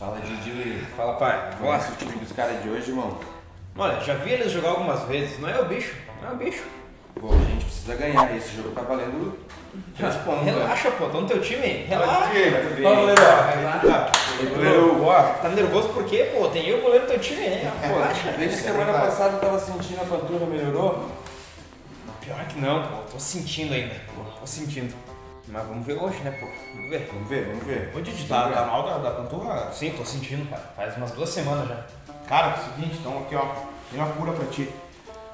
Fala, Didi. Fala, pai. Nossa, o time dos caras de hoje, irmão. Olha, já vi eles jogar algumas vezes. Não é o bicho, não é o bicho. Pô, a gente precisa ganhar. Esse jogo tá valendo 3 pontos. Relaxa, pô. Tá no teu time. Relaxa. Tá nervoso por quê, pô? Tem eu goleiro no teu time, né? Relaxa. Desde semana passada eu tava sentindo a panturra, melhorou? Pior que não, pô. Tô sentindo ainda. Tô sentindo. Mas vamos ver hoje, né, pô? Vamos ver. Vamos ver. Ô, Didi, tá mal da panturra? Sim, tô sentindo, cara. Faz umas 2 semanas já. Cara, é o seguinte, então aqui, ó. Tem uma cura pra ti.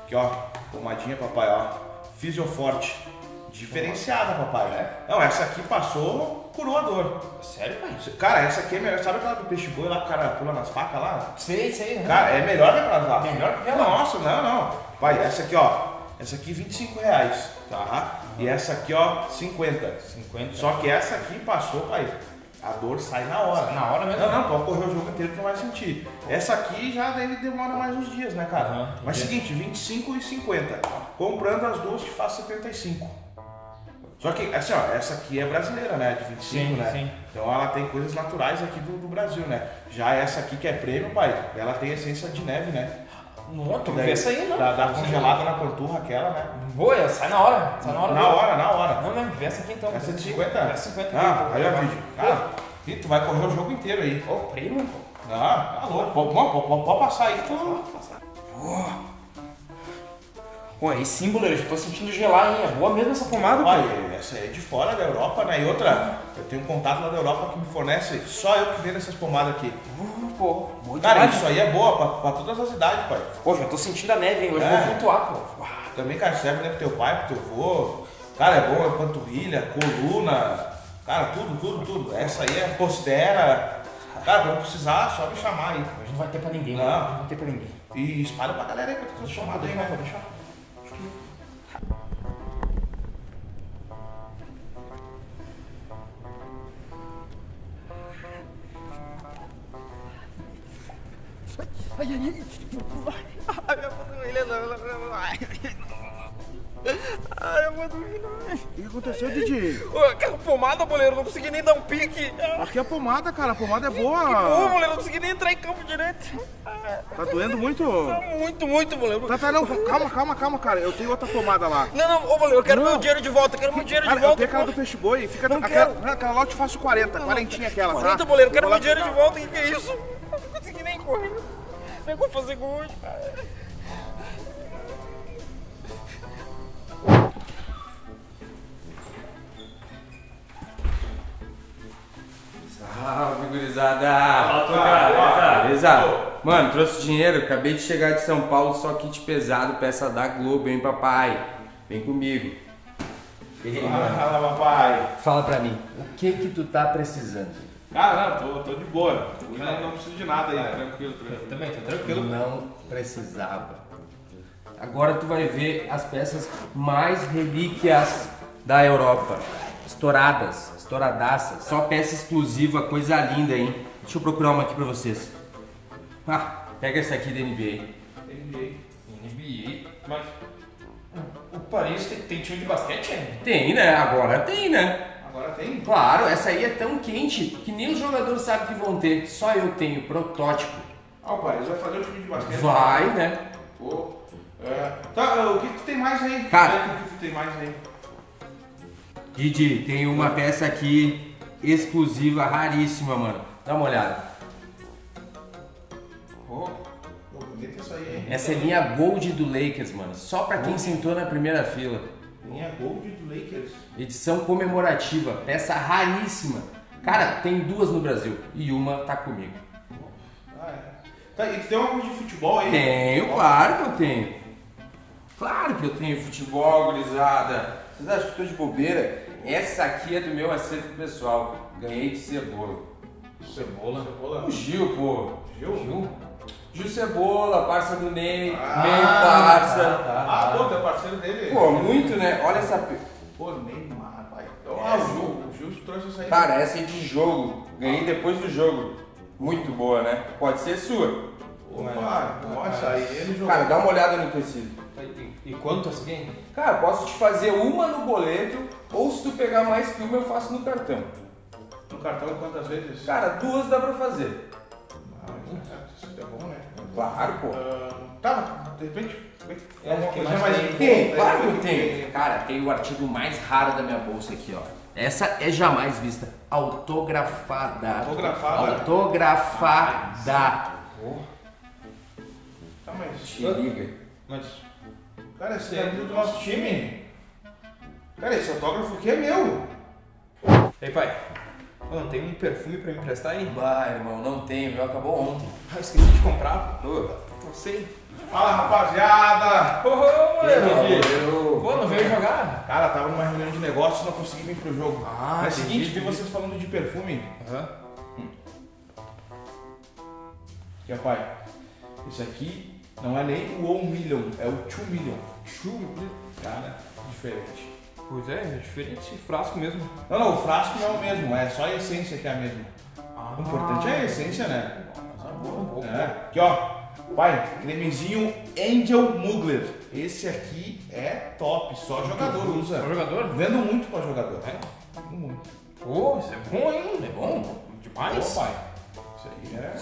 Aqui, ó. Pomadinha, papai, ó. Fisioforte. Diferenciada, papai. É. Não, essa aqui passou, curou a dor. Sério, pai? Cara, essa aqui é melhor. Sabe aquela do peixe boi lá que o cara pula nas facas lá? Sei. Cara, é melhor daquelas lá. Melhor que ela? Nossa, não. Pai, essa aqui, ó. Essa aqui R$25, tá? E essa aqui, ó, 50. Só que essa aqui passou, pai, a dor sai na hora. Na hora mesmo? Não, pode correr o jogo inteiro que não vai sentir. Essa aqui já deve demora mais uns dias, né, cara? Uhum, mas seguinte, 25 e 50. Comprando as duas te faz 75. Só que, assim, ó, essa aqui é brasileira, né? De 25, sim, né? Sim. Então ela tem coisas naturais aqui do Brasil, né? Já essa aqui que é prêmio, pai, ela tem essência de neve, né? Não vê essa aí, não. Dá congelada na panturra aquela, né? Boa, sai na hora. Na hora. Não, não, vê essa aqui então. Essa é de 50. Ah, aí é o vídeo. Ah, e tu vai correr o jogo inteiro aí. Ô, prêmio, pô. Ah, tá louco. Pode passar aí, então. Pô, aí sim, boleiro, já tô sentindo gelar, hein? É boa mesmo essa pomada, pô. Olha, essa aí é de fora da Europa, né? E outra, eu tenho um contato lá da Europa que me fornece, só eu que vendo essas pomadas aqui. Pô, muito cara, demais, isso aí é boa pra todas as idades, pai. Pô, já tô sentindo a neve, hein? Hoje eu vou flutuar, pô. Também, cara, serve, né, pro teu pai, pro teu avô. Cara, é boa, panturrilha, coluna, cara, tudo. Essa aí é postera. Cara, vamos precisar, só me chamar aí. Hoje não vai ter pra ninguém, não vai ter pra ninguém. E espalha pra galera aí, pra tu chamado aí, né? Pode deixar. O que aconteceu, Didi? Aquela pomada, boleiro, não consegui nem dar um pique. Aqui é a pomada, cara, a pomada é boa. Que boa, boleiro, não consegui nem entrar em campo direito. Tá doendo muito? Tá muito, boleiro. Tá, não, calma, cara, eu tenho outra pomada lá. Não, ô, boleiro, eu quero meu dinheiro de volta, eu quero meu dinheiro de volta. Eu tenho aquela do peixe boi, fica tranquilo. Aquela lá eu te faço 40, quarentinha aquela, tá? 40, boleiro, eu quero meu dinheiro de volta, o que é isso? Eu não consegui nem correr. Não é como fazer gol hoje, cara. Salve, gurizada! Fala, beleza? Mano, trouxe dinheiro, acabei de chegar de São Paulo, só kit pesado, peça da Globo, hein, papai? Vem comigo. Ei, fala, papai. Fala pra mim, o que tu tá precisando? Cara, não, tô de boa. Não preciso de nada aí, tranquilo. Eu também, tô tranquilo. Não precisava. Agora tu vai ver as peças mais relíquias da Europa. Estouradas, estouradaças. Só peça exclusiva, coisa linda, hein? Deixa eu procurar uma aqui pra vocês. Ah, pega essa aqui da NBA. NBA? Mas o Paris tem time de basquete ainda? Tem, né? Agora tem, né? Agora tem? Claro, essa aí é tão quente que nem os jogadores sabem que vão ter. Só eu tenho protótipo. Ah, o Paris vai fazer o time de basquete? Vai, né? Pô. É. Tá, o que tu tem mais aí? Cara, o que tu tem mais aí? Didi, tem uma peça aqui exclusiva, raríssima, mano. Dá uma olhada. Pô, bonita essa aí, hein? Essa é linha Gold do Lakers, mano. Só pra quem sentou na primeira fila. Linha Gold do Lakers. Edição comemorativa, peça raríssima. Cara, tem 2 no Brasil e uma tá comigo. Ah, é. Tá, e tu tem uma coisa de futebol aí? Tenho, claro que eu tenho. Claro que eu tenho futebol, gurizada. Vocês acham que eu tô de bobeira? Essa aqui é do meu acervo pessoal. Ganhei de Cebola. Cebola? O Gil, pô. Gil? Gil Cebola, parça do Ney, parça. Pô, tu é parceiro dele? Pô, muito, né? Olha essa... Pô, Neymar, pai. O Gil trouxe essa aí. Cara, essa é de jogo. Ganhei depois do jogo. Muito boa, né? Pode ser sua. Opa, nossa, aí ele jogou. Cara, dá uma olhada no tecido. E quanto assim? Cara, posso te fazer uma no boleto, ou se tu pegar mais que uma, eu faço no cartão. No cartão quantas vezes? Cara, 2 dá pra fazer. Isso é bom, né? Claro, pô. Tá, de repente. É uma coisa mais em conta. Tem, claro que tem. Cara, tem o artigo mais raro da minha bolsa aqui, ó. Essa é jamais vista. Autografada. Autografada. Autografada. Tá, mas. Te liga. Mas. Cara, esse é do nosso time. Cara, esse autógrafo aqui é meu. Ei, pai. Mano, tem um perfume pra me emprestar aí? Vai, irmão, não tem, meu acabou ontem. Ah, esqueci de comprar. Não sei. Fala, rapaziada! Ô, pô, não veio jogar? Cara, tava numa reunião de negócios e não consegui vir pro jogo. Ah, é o seguinte, vi vocês falando de perfume. Aham. E, rapaz, esse aqui não é nem o 1 million, é o 2 million. 2 million? Cara, diferente. Pois é, é diferente esse frasco mesmo. Não, não, o frasco não é o mesmo, é só a essência que é a mesma. O importante é a essência, né? Nossa, boa. É. Aqui, ó. Pai, cremezinho Angel Mugler. Esse aqui é top, só jogador usa. Só jogador? Vendo muito pra jogador. É? Vendo muito. Pô, isso é bom, hein? É bom? Demais. Pô, pai. Isso aí é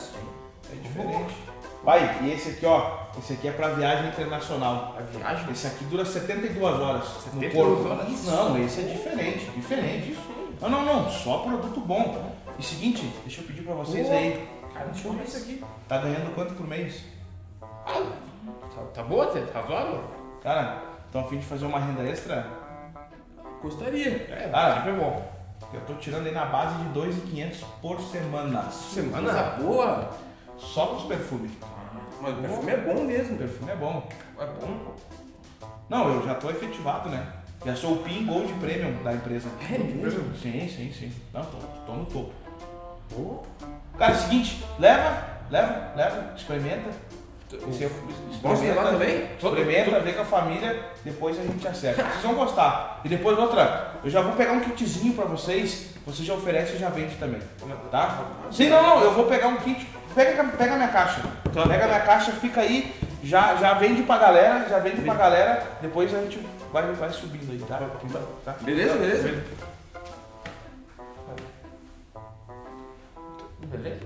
diferente. Pai, e esse aqui, ó. Esse aqui é pra viagem internacional. A viagem? Esse aqui dura 72 horas. 72 horas? Não, esse é diferente. Diferente. Isso. Não, não, não. Só produto bom. E seguinte, deixa eu pedir pra vocês aí. Cara, deixa eu ver isso aqui. Tá ganhando quanto por mês? Tá boa, Zé? Razoável? Cara, estão a fim de fazer uma renda extra? Gostaria. É, cara, sempre é bom. Eu tô tirando aí na base de 2.500 por semana. Semana? Coisa boa? Só pros perfumes. Mas o perfume é bom mesmo. O perfume é bom. É bom? Não, eu já tô efetivado, né? Já sou o PIN Gold Premium da empresa. É mesmo? Sim, sim, sim. Não, tô no topo. Cara, é o seguinte, leva, experimenta. Vamos levar também? Experimenta, vem com a família, depois a gente acerta. Vocês vão gostar. E depois outra, eu já vou pegar um kitzinho pra vocês, você já oferece e já vende também. Tá? Sim, não, eu vou pegar um kit, pega a minha caixa. Pega a minha caixa, fica aí, já vende pra galera, depois a gente vai subindo aí, tá? Beleza, beleza? Beleza?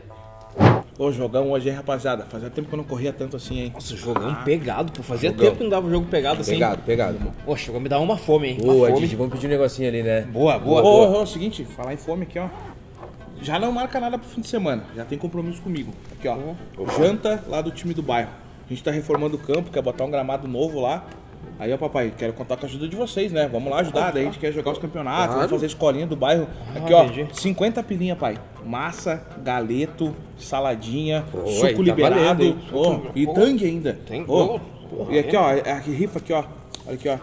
Ô, jogão hoje, hein, rapaziada? Fazia tempo que eu não corria tanto assim, hein? Nossa, jogão pegado, pô. Fazia tempo que não dava um jogo pegado assim. Pegado, mano. Ô, chegou a me dar uma fome, hein? Boa, Didi, vamos pedir um negocinho ali, né? Boa. É o seguinte, falar em fome aqui, ó. Já não marca nada pro fim de semana. Já tem compromisso comigo. Aqui, ó. Janta lá do time do bairro. A gente tá reformando o campo, quer botar um gramado novo lá. Aí, ó, papai, quero contar com a ajuda de vocês, né? Vamos lá ajudar, daí a gente quer jogar os campeonatos, vamos fazer escolinha do bairro. Aqui, ó, entendi. 50 pilinha, pai. Massa, galeto, saladinha, suco liberado. E tangue ainda. E aqui, ó, a rifa aqui, ó. Olha aqui, ó.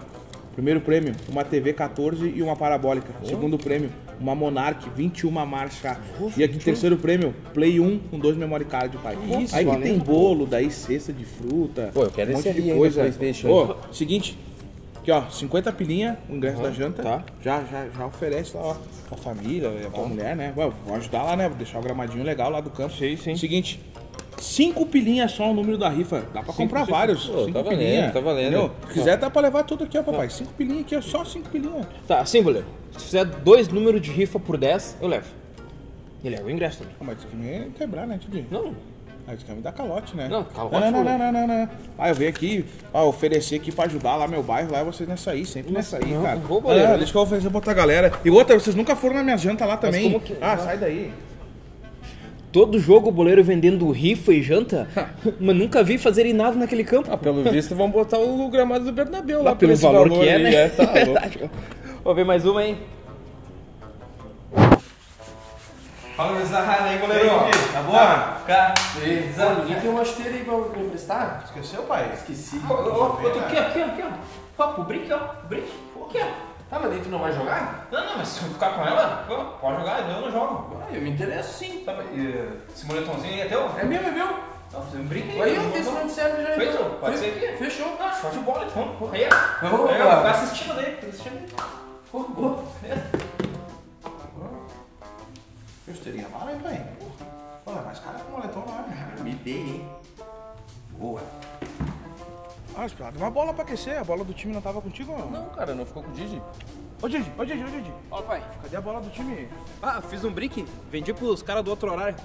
Primeiro prêmio, uma TV 14 e uma parabólica. Segundo prêmio, uma Monarch 21 marcha. E aqui, terceiro prêmio, Play 1 com 2 memory card, pai. Isso, aí que tem bolo, daí cesta de fruta. Pô, eu quero um monte de coisa. Pô, seguinte, aqui ó, 50 pilinha, o ingresso da janta. Tá. Já oferece lá, ó, pra família, pra mulher, né? Ué, vou ajudar lá, né? Vou deixar o gramadinho legal lá do campo. Sei, sim. Seguinte. 5 pilinhas só o número da rifa. Dá pra comprar vários. Pô, 5 pilinhas. Tá valendo. Se quiser, dá pra levar tudo aqui, ó, papai. 5 pilinhas aqui, ó. Só 5 pilinhas. Tá, assim, goleiro. Se fizer 2 números de rifa por 10, eu levo. E levo o ingresso também. Mas isso aqui não ia quebrar, né, Tidinho? Não. Mas isso aqui me dá calote, né? Não, calote. Não. Ah, eu venho aqui, ó, oferecer aqui pra ajudar lá meu bairro, lá vocês nessa aí, sempre nessa aí, cara. Não, goleiro. Deixa que eu oferecer pra outra galera. E outra, vocês nunca foram na minha janta lá também. Como que... Ah, sai daí. Todo jogo o boleiro vendendo rifa e janta, mas nunca vi fazerem nada naquele campo. Ah, pelo visto vão botar o gramado do Bernabéu lá pelo valor que é, né? É, tá louco. Vou ver mais uma, hein? Fala, Zahara aí, goleiro. Tá bom? Caramba. Ninguém tem uma chuteira aí pra me emprestar? Esqueceu, pai? Esqueci. Outro aqui, ó. Ó, o brinque, ó. O brinque. O que é? Ah, mas daí tu não vai jogar? Não, mas se eu ficar com ela, pode jogar, eu não jogo. Ah, eu me interesso sim. Tá, mas, esse moletomzinho aí é teu? É meu, é meu. Não, você me brinca aí. Aí, eu tenho não serve já. Fechou, então. Pode ser aqui. Fechou. Ah, show de bola, então. Aí, vou ficar assistindo daí, tô assistindo aí. Boa. Eu estaria mal, hein, pai? Olha, mas cara, com o moletom lá. Me dei, hein. Boa. Ah, uma bola pra aquecer, a bola do time não tava contigo? Não, cara, não ficou com o Didi. Ô Didi. Fala, pai. Cadê a bola do time? Ah, fiz um brick. Vendi pros caras do outro horário.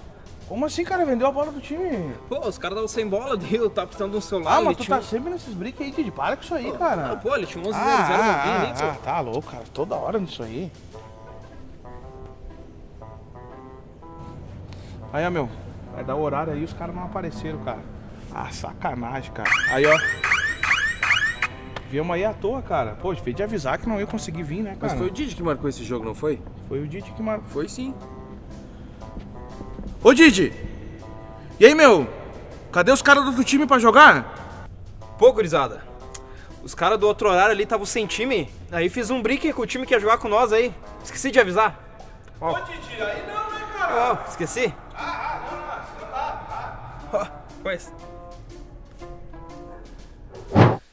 Como assim, cara? Vendeu a bola do time? Pô, os caras estavam sem bola, deu, tá precisando de um celular. Ah, mas tu tá sempre nesses brick aí, Didi. Para com isso aí, cara. Não, pô, ele tinha 11-0-0 no fim, né? Ah, tá louco, cara. Toda hora nisso aí. Aí, ó, meu. Vai dar o horário aí, os caras não apareceram, cara. Ah, sacanagem, cara. Aí, ó. Viemos aí à toa, cara. Pô, devia te avisar que não ia conseguir vir, né, cara? Mas foi o Didi que marcou esse jogo, não foi? Foi o Didi que marcou. Foi sim. Ô, Didi! E aí, meu? Cadê os caras do outro time pra jogar? Pô, gurizada. Os caras do outro horário ali estavam sem time. Aí fiz um brick com o time que ia jogar com nós aí. Esqueci de avisar. Ó. Ô, Didi, aí não, né, cara? Ó, esqueci? Ah, não. Ó, pois.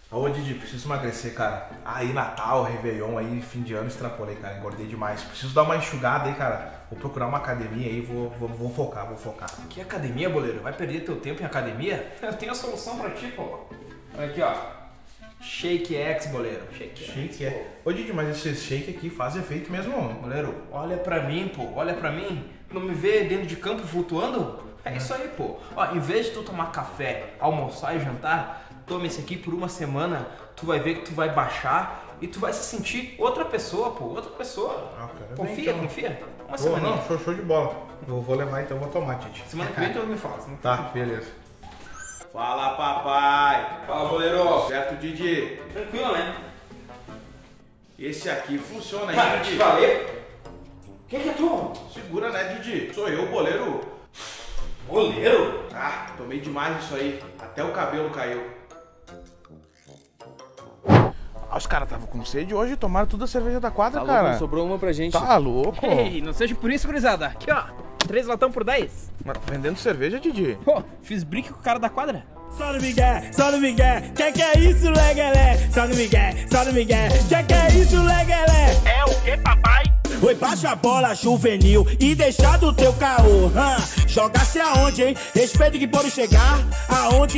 Ô, Didi, preciso emagrecer, cara. Aí, Natal, Réveillon, aí, fim de ano, extrapolei, cara. Engordei demais. Preciso dar uma enxugada aí, cara. Vou procurar uma academia aí, vou focar. Que academia, boleiro? Vai perder teu tempo em academia? Eu tenho a solução pra ti, pô. Olha aqui, ó. Shake X, boleiro. Shake X. Ô, Didi, mas esse shake aqui faz efeito mesmo, boleiro? Olha pra mim, pô. Olha pra mim. Não me vê dentro de campo flutuando? É isso aí, pô. Ó, em vez de tu tomar café, almoçar e jantar... Toma esse aqui por uma semana, tu vai ver que tu vai baixar e tu vai se sentir outra pessoa, pô, outra pessoa. Ah, cara, confia. Uma semana. Não, show de bola. Vou levar então, vou tomar, Titi. Semana que vem tu me fala. Tá, beleza. Fala, papai. Fala, boleiro. Certo, Didi? Tranquilo, né? Esse aqui funciona, hein, Didi? Te valeu? Quem que é tu? Segura, né, Didi? Sou eu, boleiro. Boleiro? Ah, tomei demais isso aí. Até o cabelo caiu. Os caras estavam com sede hoje, tomaram toda a cerveja da quadra, tá louco, cara. Sobrou uma pra gente. Tá louco? Ei, não seja por isso, gurizada. Aqui, ó. 3 latão por 10. Mas vendendo cerveja, Didi? Pô, fiz brick com o cara da quadra. Só no Miguel. Que é isso, legalé? Só no Miguel. Que é isso, legalé? É o quê, papai? Oi, baixa a bola juvenil e deixar do teu caô. Jogar-se aonde, hein? Respeito que pode chegar aonde...